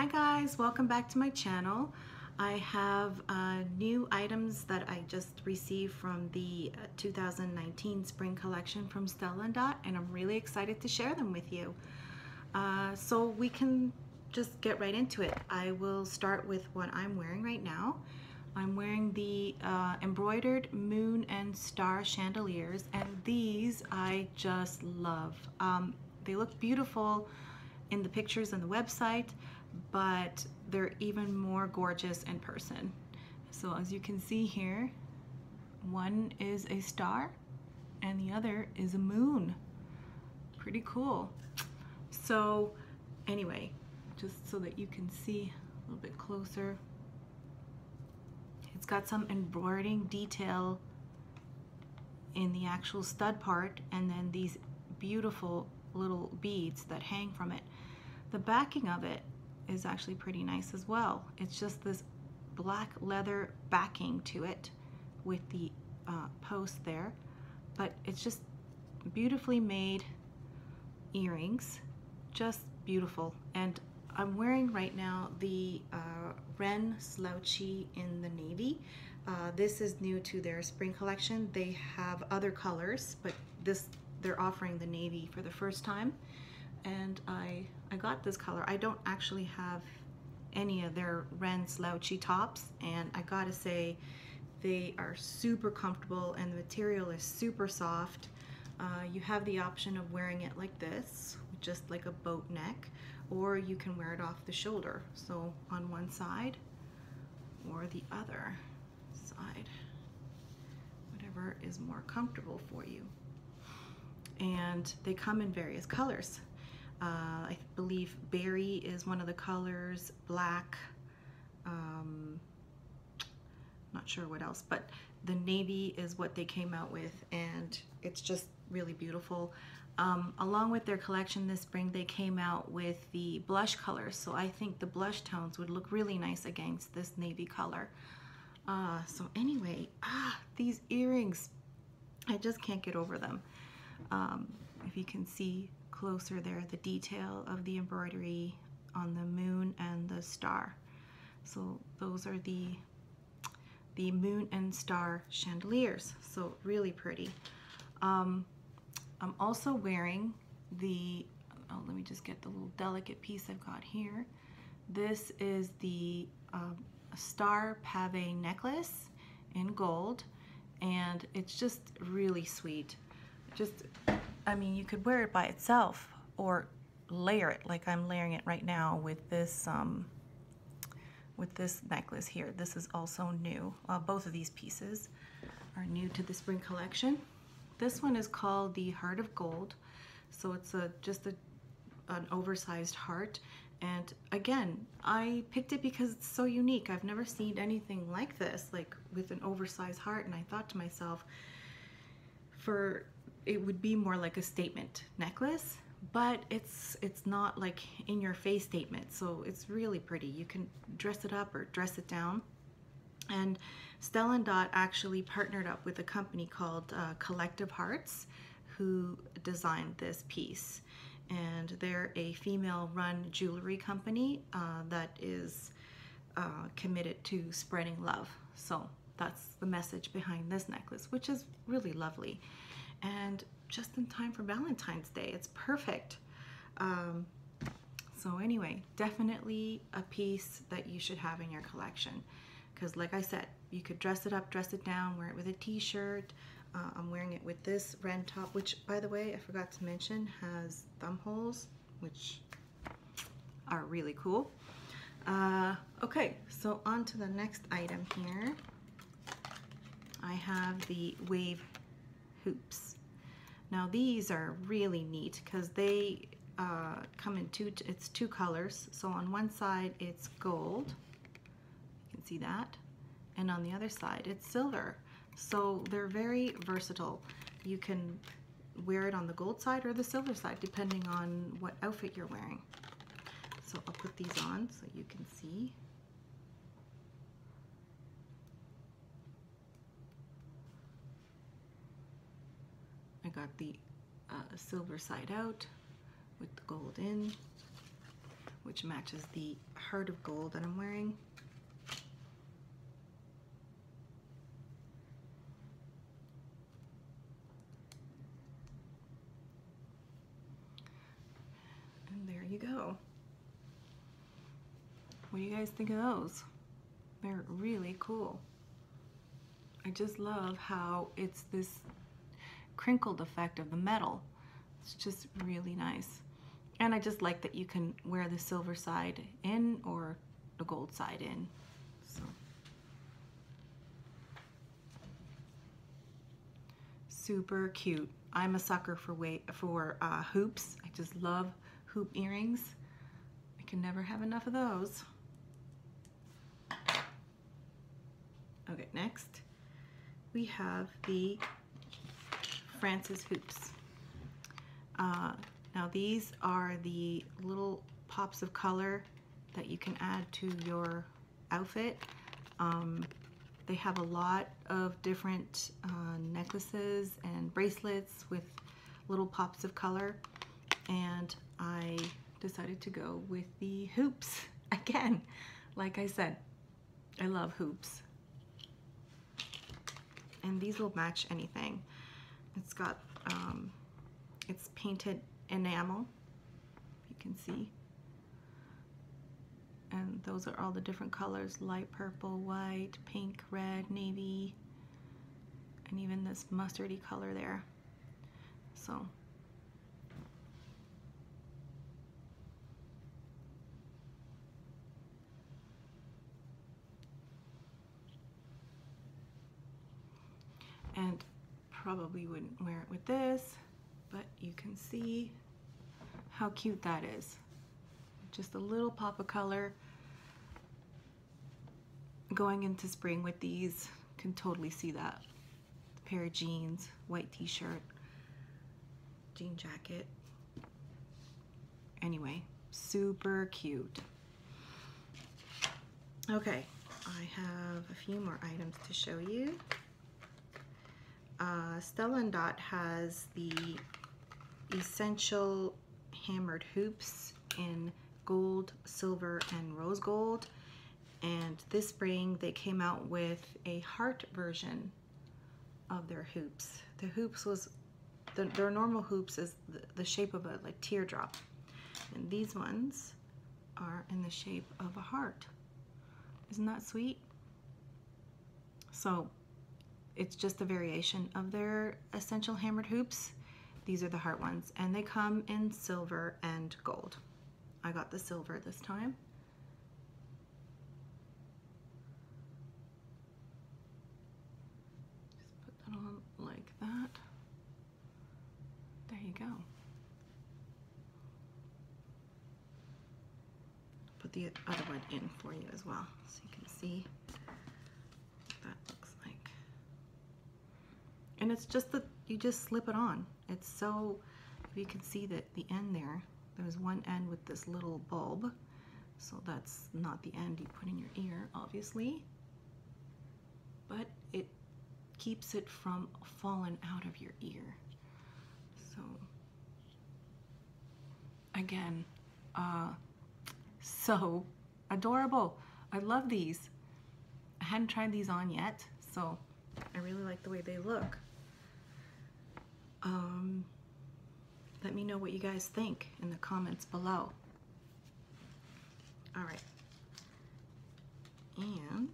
Hi guys, welcome back to my channel. I have new items that I just received from the 2019 spring collection from Stella & Dot, and I'm really excited to share them with you. So we can just get right into it. I will start with what I'm wearing right now. I'm wearing the embroidered moon and star chandeliers, and these I just love. They look beautiful in the pictures and the website, but they're even more gorgeous in person. So as you can see here, one is a star and the other is a moon. Pretty cool. So anyway, just so that you can see a little bit closer, it's got some embroidering detail in the actual stud part, and then these beautiful little beads that hang from it. The backing of it is actually pretty nice as well. It's just this black leather backing to it with the post there, but it's just beautifully made earrings, just beautiful. And I'm wearing right now the REN Slouchy in the navy. This is new to their spring collection. They have other colors, but this, they're offering the navy for the first time, and I got this color. I don't actually have any of their REN Slouchy tops, and I gotta say they are super comfortable and the material is super soft. You have the option of wearing it like this, just like a boat neck, or you can wear it off the shoulder, so on one side or the other side, whatever is more comfortable for you. And they come in various colors. I believe berry is one of the colors, black, not sure what else, but the navy is what they came out with, and it's just really beautiful. Along with their collection this spring, they came out with the blush colors, so I think the blush tones would look really nice against this navy color. So anyway, these earrings, I just can't get over them. If you can see closer there, the detail of the embroidery on the moon and the star. So those are the moon and star chandeliers, so really pretty. I'm also wearing the, oh, let me just get the little delicate piece I've got here. This is the star PAVE necklace in gold, and it's just really sweet. Just, I mean, you could wear it by itself or layer it like I'm layering it right now with this necklace here. This is also new. Both of these pieces are new to the spring collection. This one is called the Heart of Gold, so it's just an oversized heart. And again, I picked it because it's so unique. I've never seen anything like this, like with an oversized heart, and I thought to myself, for it would be more like a statement necklace, but it's not like in your face statement, so it's really pretty. You can dress it up or dress it down. And Stella & Dot actually partnered up with a company called Collective Hearts, who designed this piece, and they're a female-run jewelry company that is committed to spreading love. So that's the message behind this necklace, which is really lovely. And just in time for Valentine's Day, it's perfect. So anyway, definitely a piece that you should have in your collection, because like I said, you could dress it up, dress it down, wear it with a t-shirt. I'm wearing it with this REN top, which by the way, I forgot to mention, has thumb holes, which are really cool. Okay, so on to the next item here. I have the wave hoops. Now these are really neat because they come in two colors. So on one side it's gold, you can see that, and on the other side it's silver. So they're very versatile. You can wear it on the gold side or the silver side depending on what outfit you're wearing. So I'll put these on so you can see. Got the silver side out with the gold in. which matches the heart of gold that I'm wearing. And there you go. What do you guys think of those? They're really cool. I just love how it's this crinkled effect of the metal. It's just really nice. And I just like that you can wear the silver side in or the gold side in. So super cute. I'm a sucker for hoops. I just love hoop earrings. I can never have enough of those. Okay, next we have the Francis hoops. Now these are the little pops of color that you can add to your outfit. They have a lot of different necklaces and bracelets with little pops of color, and I decided to go with the hoops again. Like I said, I love hoops. And these will match anything. It's got, it's painted enamel, you can see. And those are all the different colors, light purple, white, pink, red, navy, and even this mustardy color there. So, and probably wouldn't wear it with this, but you can see how cute that is. Just a little pop of color. Going into spring with these, can totally see that. A pair of jeans, white t-shirt, jean jacket. Anyway, super cute. Okay, I have a few more items to show you. Stella & Dot has the Essential Hammered Hoops in gold, silver, and rose gold. And this spring they came out with a heart version of their hoops. The hoops was, their normal hoops is the shape of a teardrop. And these ones are in the shape of a heart. Isn't that sweet? So, it's just a variation of their Essential Hammered Hoops. These are the heart ones, and they come in silver and gold. I got the silver this time. Just put that on like that. There you go. Put the other one in for you as well, so you can see what that looks like. And it's just that you just slip it on. It's so, if you can see that the end there, there's one end with this little bulb. So that's not the end you put in your ear, obviously. But it keeps it from falling out of your ear. So, again, so adorable. I love these. I hadn't tried these on yet, so I really like the way they look. Let me know what you guys think in the comments below. All right, and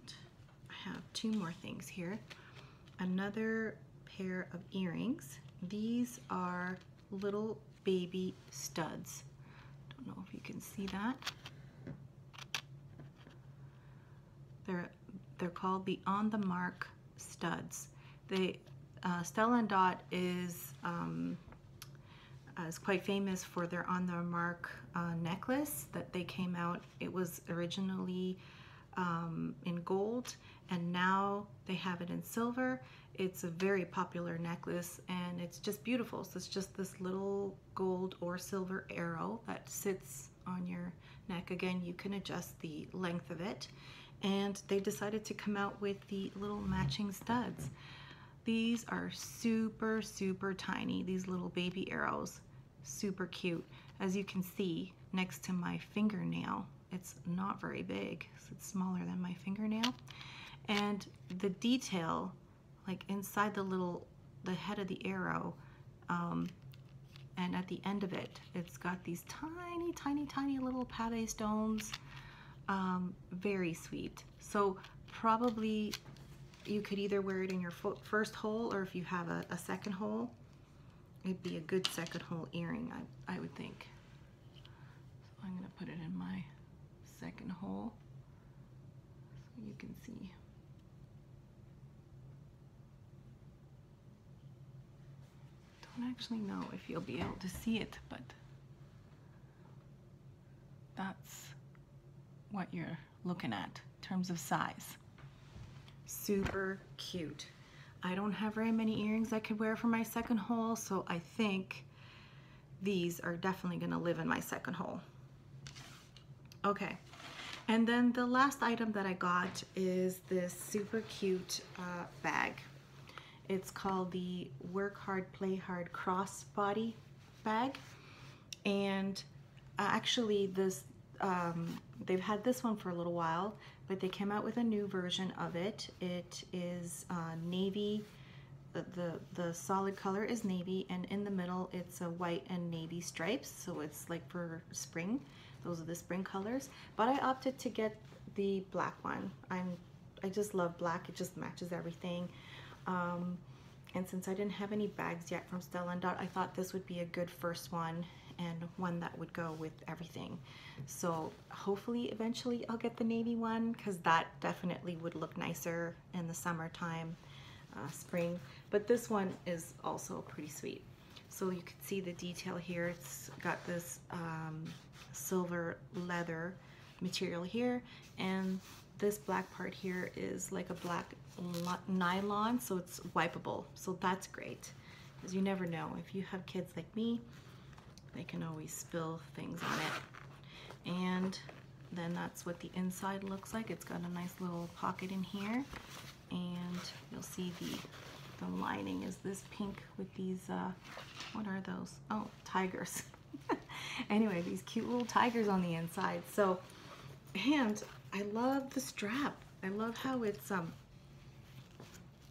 I have two more things here. Another pair of earrings. These are little baby studs. Don't know if you can see that. They're called the On The Mark studs. They Stella & Dot is quite famous for their On The Mark necklace that they came out. It was originally in gold, and now they have it in silver. It's a very popular necklace, and it's just beautiful. So it's just this little gold or silver arrow that sits on your neck. Again, you can adjust the length of it. And they decided to come out with the little matching studs. These are super, super tiny, these little baby arrows. Super cute. As you can see, next to my fingernail. It's not very big, so it's smaller than my fingernail. And the detail, like inside the head of the arrow, and at the end of it, it's got these tiny, tiny, tiny little pave stones. Very sweet. So probably you could either wear it in your first hole, or if you have a second hole, it'd be a good second hole earring, I would think. So I'm gonna put it in my second hole so you can see. Don't actually know if you'll be able to see it, but that's what you're looking at in terms of size. Super cute. I don't have very many earrings I could wear for my second hole, so I think these are definitely gonna live in my second hole. Okay, and then the last item that I got is this super cute bag. It's called the Work Hard, Play Hard Crossbody Bag. And actually this, they've had this one for a little while, but they came out with a new version of it. It is navy, the solid color is navy, and in the middle it's a white and navy stripes, so it's like for spring. Those are the spring colors, but I opted to get the black one. I just love black, it just matches everything. And since I didn't have any bags yet from Stella & Dot, I thought this would be a good first one, and one that would go with everything. So hopefully eventually I'll get the navy one, because that definitely would look nicer in the summertime, spring. But this one is also pretty sweet. So you can see the detail here. It's got this silver leather material here, and this black part here is like a black nylon, so it's wipeable. So that's great, because you never know. If you have kids like me, they can always spill things on it. And then that's what the inside looks like. It's got a nice little pocket in here, and you'll see the lining is this pink with these, what are those? Oh, tigers. Anyway, these cute little tigers on the inside. So, and I love the strap. I love how it's,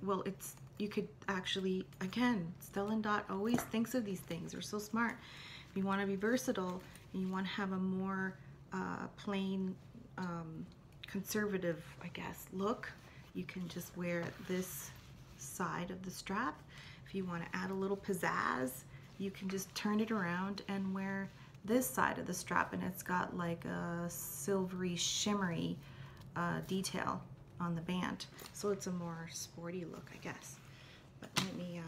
well, it's, you could actually, again, Stella & Dot always thinks of these things. They're so smart. If you want to be versatile and you want to have a more plain, conservative, I guess, look, you can just wear this side of the strap. If you want to add a little pizzazz, you can just turn it around and wear this side of the strap, and it's got like a silvery, shimmery detail on the band. So it's a more sporty look, I guess. But let me,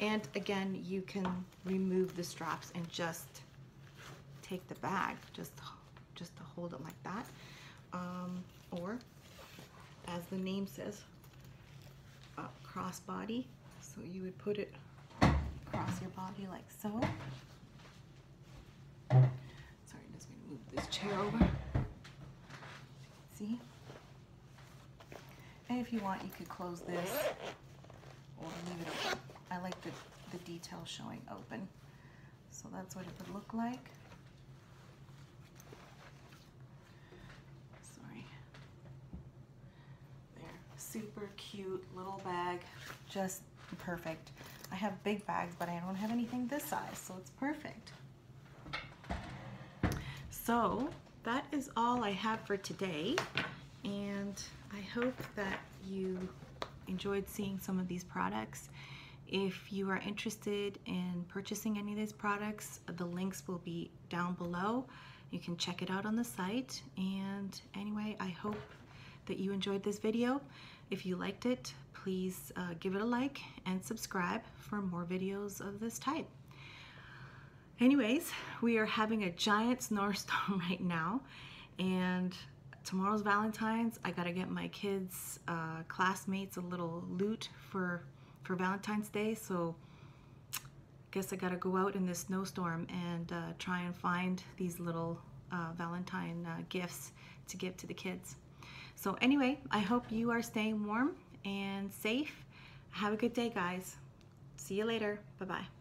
and again, you can remove the straps and just take the bag, just to hold it like that. Or, as the name says, crossbody. So you would put it across your body like so. Sorry, I'm just going to move this chair over. See? And if you want, you could close this or leave it open. I like the detail showing open. So that's what it would look like. Sorry. There. Super cute little bag. Just perfect. I have big bags, but I don't have anything this size, so it's perfect. So that is all I have for today, and I hope that you enjoyed seeing some of these products. If you are interested in purchasing any of these products, the links will be down below. You can check it out on the site. And anyway, I hope that you enjoyed this video. If you liked it, please give it a like and subscribe for more videos of this type. Anyways, we are having a giant snowstorm right now, and tomorrow's Valentine's. I gotta get my kids' classmates a little loot for Valentine's Day, so guess I gotta go out in this snowstorm and try and find these little Valentine gifts to give to the kids. So anyway, I hope you are staying warm and safe. Have a good day, guys. See you later. Bye-bye.